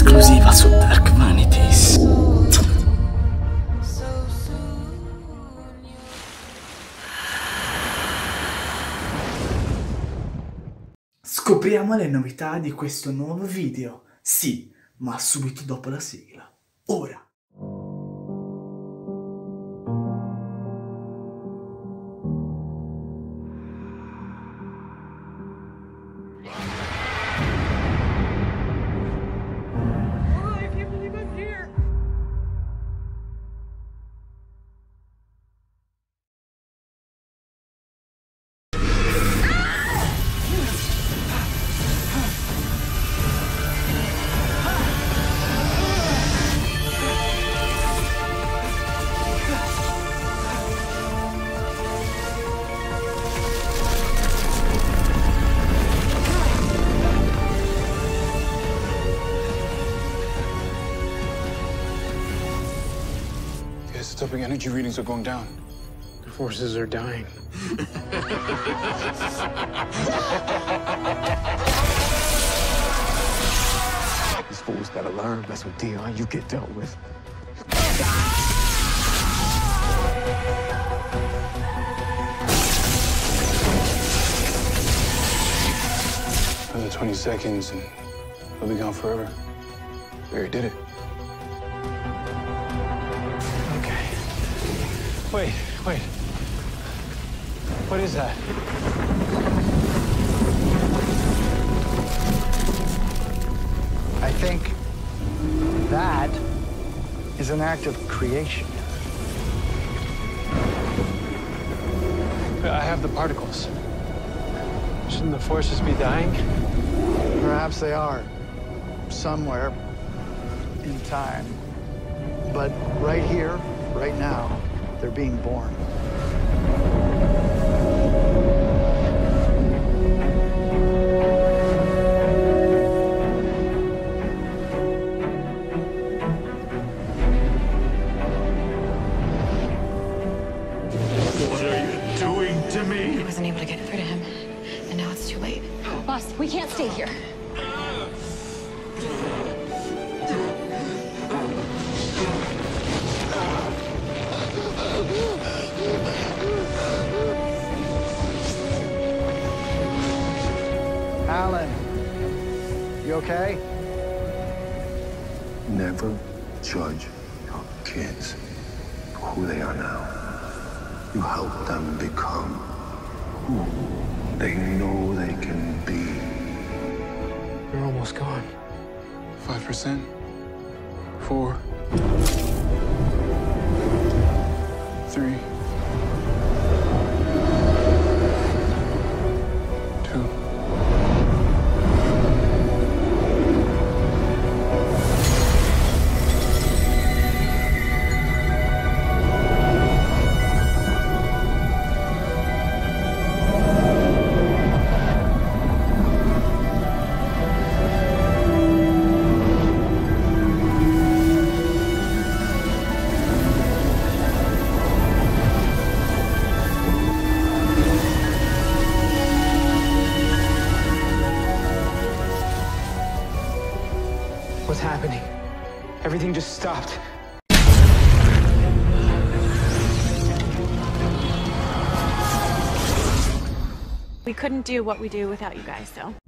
esclusiva su Dark Vanities. Scopriamo le novità di questo nuovo video. Sì, ma subito dopo la sigla. Ora. Stopping energy readings are going down. The forces are dying. These fools gotta learn. That's what Dion, you get dealt with. Another 20 seconds and we'll be gone forever. Barry did it. Wait. What is that? I think that is an act of creation. I have the particles. Shouldn't the forces be dying? Perhaps they are. Somewhere in time. But right here, right now, they're being born. What are you doing to me? I wasn't able to get rid of him, and now it's too late. Boss, we can't stay here. Alan, you okay? Never judge your kids for who they are now. You help them become who they know they can be. You're almost gone. 5%. 4. 3. 2. What's happening? Everything just stopped. We couldn't do what we do without you guys, though.